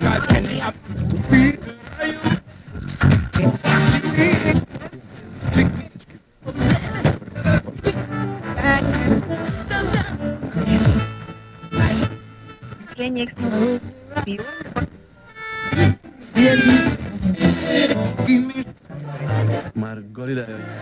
guys ending up to be Margarita.